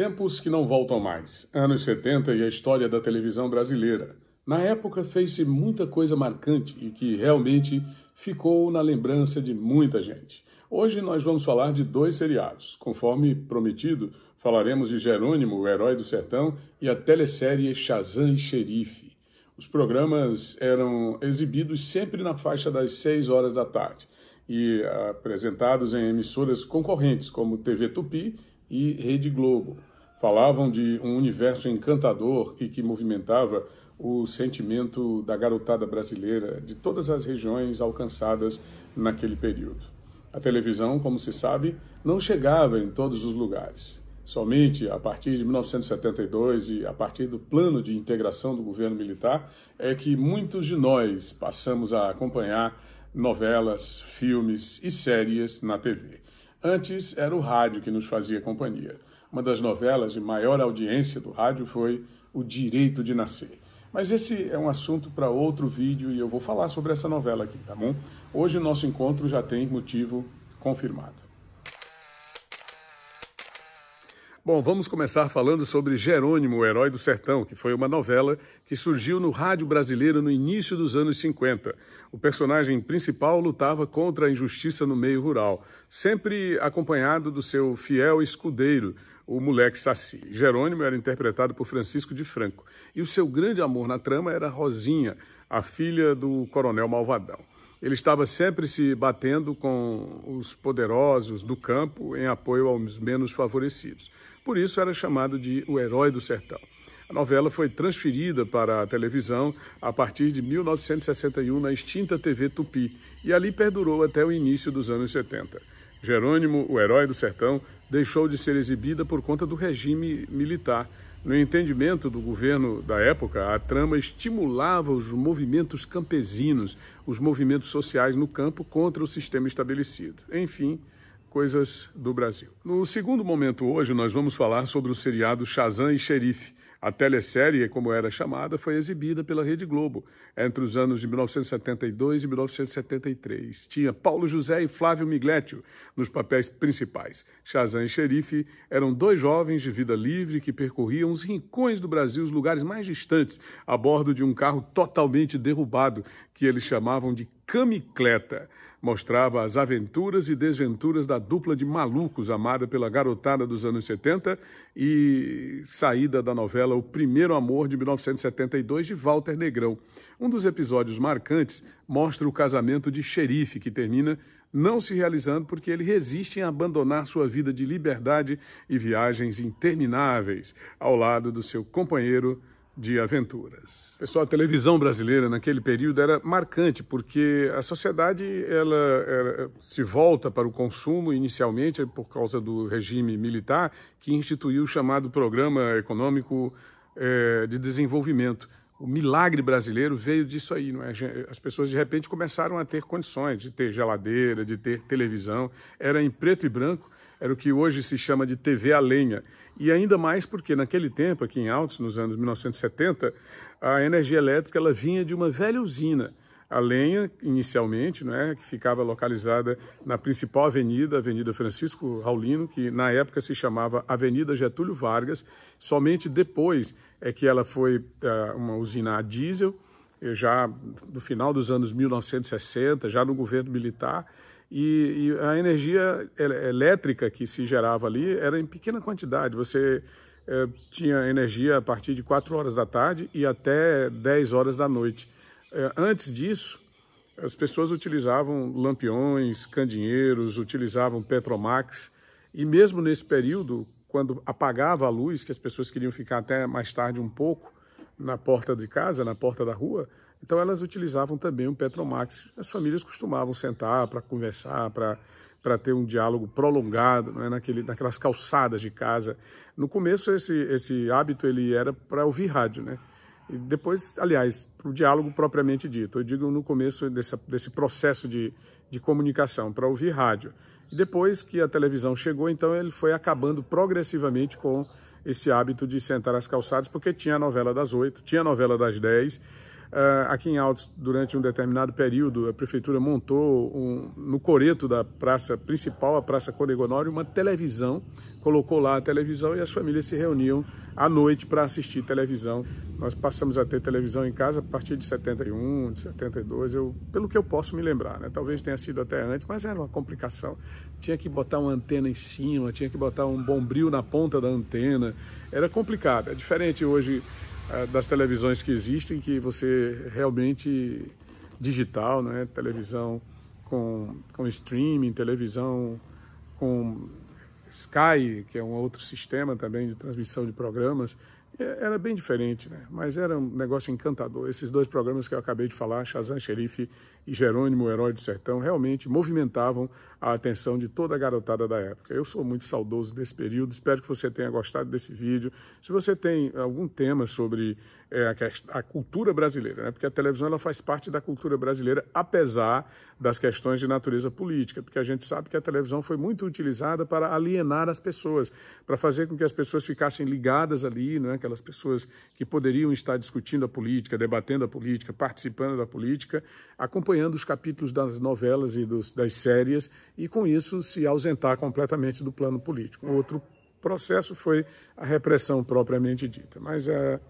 Tempos que não voltam mais. Anos 70 e a história da televisão brasileira. Na época fez-se muita coisa marcante e que realmente ficou na lembrança de muita gente. Hoje nós vamos falar de dois seriados. Conforme prometido, falaremos de Jerônimo, o Herói do Sertão, e a telesérie Shazam e Xerife. Os programas eram exibidos sempre na faixa das 6 horas da tarde e apresentados em emissoras concorrentes como TV Tupi e Rede Globo. Falavam de um universo encantador e que movimentava o sentimento da garotada brasileira de todas as regiões alcançadas naquele período. A televisão, como se sabe, não chegava em todos os lugares. Somente a partir de 1972 e a partir do plano de integração do governo militar é que muitos de nós passamos a acompanhar novelas, filmes e séries na TV. Antes era o rádio que nos fazia companhia. Uma das novelas de maior audiência do rádio foi O Direito de Nascer. Mas esse é um assunto para outro vídeo e eu vou falar sobre essa novela aqui, tá bom? Hoje o nosso encontro já tem motivo confirmado. Bom, vamos começar falando sobre Jerônimo, o Herói do Sertão, que foi uma novela que surgiu no rádio brasileiro no início dos anos 50. O personagem principal lutava contra a injustiça no meio rural, sempre acompanhado do seu fiel escudeiro, o moleque Saci. Jerônimo era interpretado por Francisco de Franco, e o seu grande amor na trama era Rosinha, a filha do coronel Malvadão. Ele estava sempre se batendo com os poderosos do campo em apoio aos menos favorecidos. Por isso era chamado de O Herói do Sertão. A novela foi transferida para a televisão a partir de 1961 na extinta TV Tupi e ali perdurou até o início dos anos 70. Jerônimo, o Herói do Sertão, deixou de ser exibida por conta do regime militar. No entendimento do governo da época, a trama estimulava os movimentos campesinos, os movimentos sociais no campo contra o sistema estabelecido. Enfim, coisas do Brasil. No segundo momento hoje, nós vamos falar sobre o seriado Shazam e Xerife. A telesérie, como era chamada, foi exibida pela Rede Globo entre os anos de 1972 e 1973. Tinha Paulo José e Flávio Migliaccio nos papéis principais. Shazam e Xerife eram dois jovens de vida livre que percorriam os rincões do Brasil, os lugares mais distantes, a bordo de um carro totalmente derrubado, que eles chamavam de camicleta. Mostrava as aventuras e desventuras da dupla de malucos amada pela garotada dos anos 70 e saída da novela O Primeiro Amor, de 1972, de Walter Negrão. Um dos episódios marcantes mostra o casamento de Xerife, que termina não se realizando porque ele resiste em abandonar sua vida de liberdade e viagens intermináveis ao lado do seu companheiro de aventuras. Pessoal, a televisão brasileira naquele período era marcante, porque a sociedade ela se volta para o consumo inicialmente por causa do regime militar, que instituiu o chamado Programa Econômico de Desenvolvimento. O milagre brasileiro veio disso aí, não é? As pessoas de repente começaram a ter condições de ter geladeira, de ter televisão, era em preto e branco, era o que hoje se chama de TV a lenha. E ainda mais porque naquele tempo, aqui em Altos, nos anos 1970, a energia elétrica ela vinha de uma velha usina. A lenha, inicialmente, né, que ficava localizada na principal avenida, a Avenida Francisco Raulino, que na época se chamava Avenida Getúlio Vargas. Somente depois é que ela foi uma usina a diesel, já no final dos anos 1960, já no governo militar. E a energia elétrica que se gerava ali era em pequena quantidade. Você tinha energia a partir de 4 horas da tarde e até 10 horas da noite. Antes disso, as pessoas utilizavam lampiões, candinheiros, utilizavam Petromax. E mesmo nesse período, quando apagava a luz, que as pessoas queriam ficar até mais tarde um pouco na porta de casa, na porta da rua, então elas utilizavam também o Petromax. As famílias costumavam sentar para conversar, para ter um diálogo prolongado, não é? Naquelas calçadas de casa. No começo esse hábito ele era para ouvir rádio, né? E depois, aliás, para o diálogo propriamente dito. Eu digo no começo desse processo de comunicação, para ouvir rádio. E depois que a televisão chegou, então ele foi acabando progressivamente com esse hábito de sentar nas calçadas, porque tinha a novela das 8, tinha a novela das 10, Aqui em Altos, durante um determinado período, a prefeitura montou, no coreto da praça principal, a Praça Conegonório, uma televisão, colocou lá a televisão e as famílias se reuniam à noite para assistir televisão. Nós passamos a ter televisão em casa a partir de 71, de 72, pelo que eu posso me lembrar, né? Talvez tenha sido até antes, mas era uma complicação. Tinha que botar uma antena em cima, tinha que botar um bombril na ponta da antena, era complicado. É diferente hoje das televisões que existem, que você realmente digital, né? Televisão com streaming, televisão com Sky, que é um outro sistema também de transmissão de programas, era bem diferente, né? Mas era um negócio encantador. Esses dois programas que eu acabei de falar, Shazam E Xerife e Jerônimo O Herói do Sertão, realmente movimentavam a atenção de toda a garotada da época. Eu sou muito saudoso desse período, espero que você tenha gostado desse vídeo. Se você tem algum tema sobre a cultura brasileira, né? Porque a televisão ela faz parte da cultura brasileira, apesar das questões de natureza política, porque a gente sabe que a televisão foi muito utilizada para alienar as pessoas, para fazer com que as pessoas ficassem ligadas ali, né? Aquelas pessoas que poderiam estar discutindo a política, debatendo a política, participando da política, acompanhando os capítulos das novelas e das séries, e com isso se ausentar completamente do plano político. Um outro processo foi a repressão propriamente dita, mas é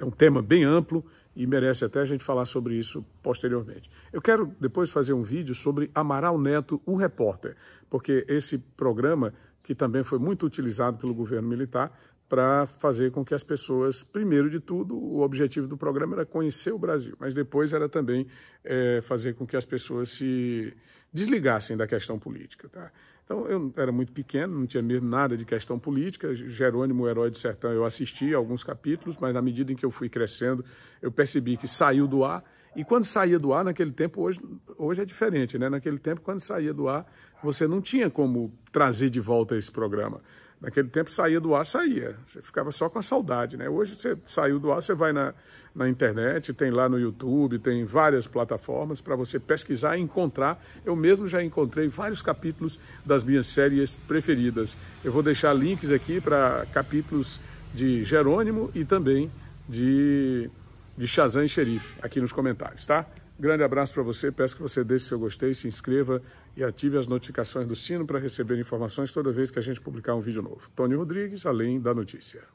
um tema bem amplo e merece até a gente falar sobre isso posteriormente. Eu quero depois fazer um vídeo sobre Amaral Neto, o repórter, porque esse programa, que também foi muito utilizado pelo governo militar, para fazer com que as pessoas, primeiro de tudo, o objetivo do programa era conhecer o Brasil, mas depois era também fazer com que as pessoas se desligassem da questão política, tá? Então, eu era muito pequeno, não tinha mesmo nada de questão política. Jerônimo, o Herói do Sertão, eu assisti a alguns capítulos, mas na medida em que eu fui crescendo, eu percebi que saiu do ar. E quando saía do ar, naquele tempo, hoje é diferente, né? Naquele tempo, quando saía do ar, você não tinha como trazer de volta esse programa. Naquele tempo, saía do ar, saía. Você ficava só com a saudade, né? Hoje, você saiu do ar, você vai na internet, tem lá no YouTube, tem várias plataformas para você pesquisar e encontrar. Eu mesmo já encontrei vários capítulos das minhas séries preferidas. Eu vou deixar links aqui para capítulos de Jerônimo e também de Shazam E Xerife aqui nos comentários, tá? Grande abraço para você, peço que você deixe seu gostei, se inscreva e ative as notificações do sino para receber informações toda vez que a gente publicar um vídeo novo. Toni Rodrigues, Além da Notícia.